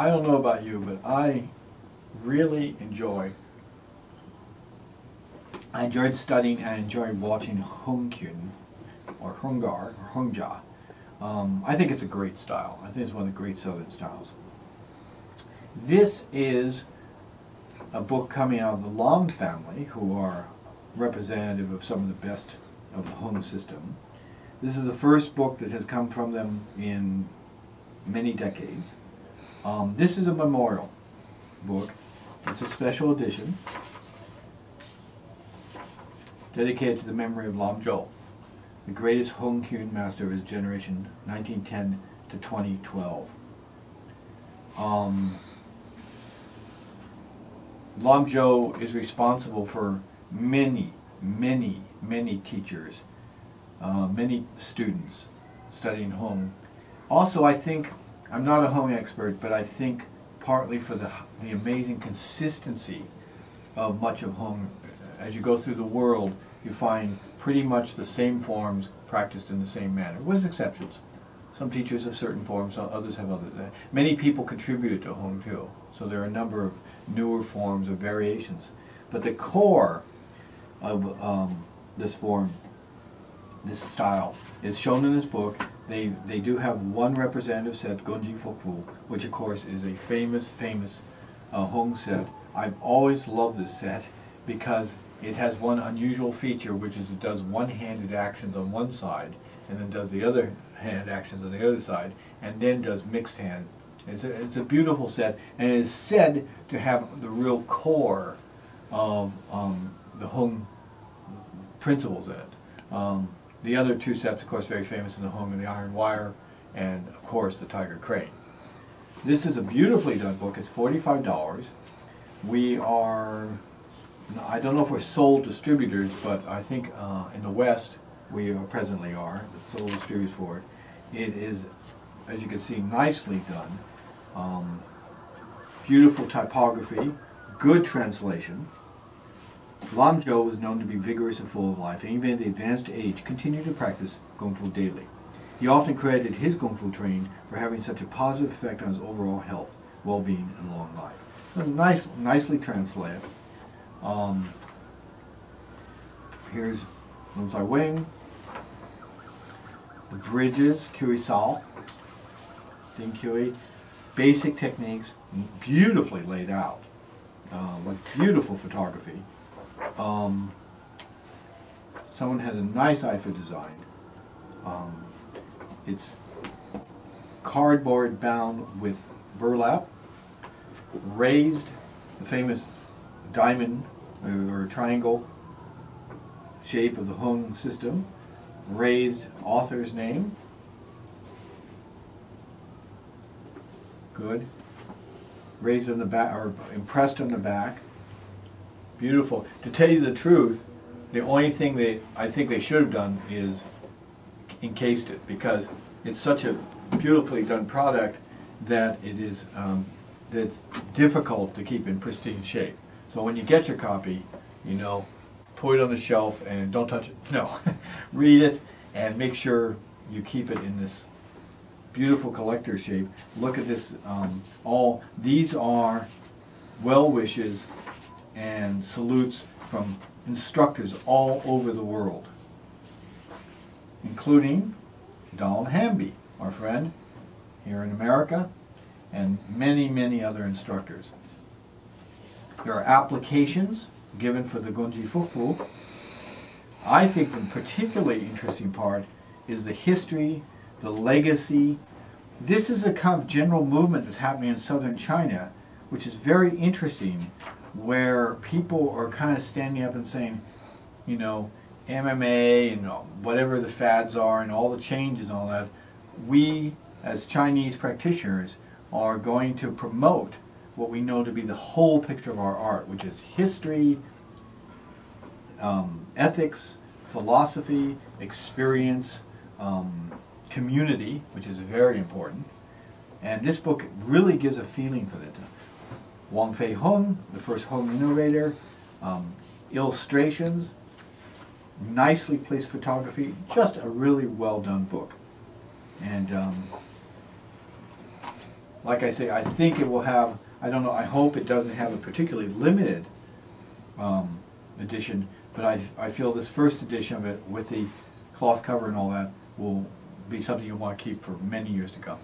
I don't know about you, but I really enjoy. I enjoyed studying. I enjoyed watching Hung Kyun, or Hung Gar, or Hung Ja. I think it's a great style. I think it's one of the great Southern styles. This is a book coming out of the Lam family, who are representative of some of the best of the Hung system. This is the first book that has come from them in many decades. This is a memorial book. It's a special edition dedicated to the memory of Lam Jo, the greatest Hung Kyun master of his generation, 1910 to 2012. Lam Jo is responsible for many teachers, many students studying Hung. Also, I think, I'm not a Hung expert, but I think partly for the amazing consistency of much of Hung. As you go through the world, you find pretty much the same forms practiced in the same manner, with exceptions. Some teachers have certain forms, others have others. Many people contributed to Hung too, so there are a number of newer forms of variations. But the core of this form, this style, is shown in this book. They do have one representative set, Gung Ji Fuk Fu, which of course is a famous Hung set. I've always loved this set because it has one unusual feature, which is it does one-handed actions on one side, and then does the other hand actions on the other side, and then does mixed hand. It's a beautiful set, and it is said to have the real core of the Hung principles in it. The other two sets, of course, very famous in the Hung, and the Iron Wire, and of course the Tiger Crane. This is a beautifully done book. It's $45. We are, I don't know if we're sole distributors, but I think in the West we presently are sole distributors for it. It is, as you can see, nicely done. Beautiful typography, good translation. Lam Jo was known to be vigorous and full of life, and even at the advanced age continued to practice Kung Fu daily. He often credited his Kung Fu training for having such a positive effect on his overall health, well-being, and long life. So nicely translated. Here's Lam Sai Wing, the bridges, Kui Sao, Ding Kui, basic techniques, beautifully laid out, with beautiful photography. Someone has a nice eye for design. It's cardboard bound with burlap, raised, the famous diamond or triangle shape of the Hung system, raised author's name, good, raised on the back, or impressed on the back, beautiful. To tell you the truth, the only thing that I think they should have done is encased it, because it's such a beautifully done product that it is that's difficult to keep in pristine shape. So when you get your copy, you know, put it on the shelf and don't touch it. No, read it and make sure you keep it in this beautiful collector shape. Look at this. All these are well wishes and salutes from instructors all over the world, including Donald Hamby, our friend here in America, and many other instructors. There are applications given for the Gung Ji Fuk Fu. I think the particularly interesting part is the history, the legacy. This is a kind of general movement that's happening in southern China, which is very interesting, where people are kind of standing up and saying, you know, MMA and whatever the fads are and all the changes and all that, we as Chinese practitioners are going to promote what we know to be the whole picture of our art, which is history, ethics, philosophy, experience, community, which is very important. And this book really gives a feeling for that. Wong Fei-Hung, the first Hung innovator, illustrations, nicely placed photography, just a really well done book. And like I say, I think it will have, I don't know, I hope it doesn't have a particularly limited edition, but I feel this first edition of it with the cloth cover and all that will be something you'll want to keep for many years to come.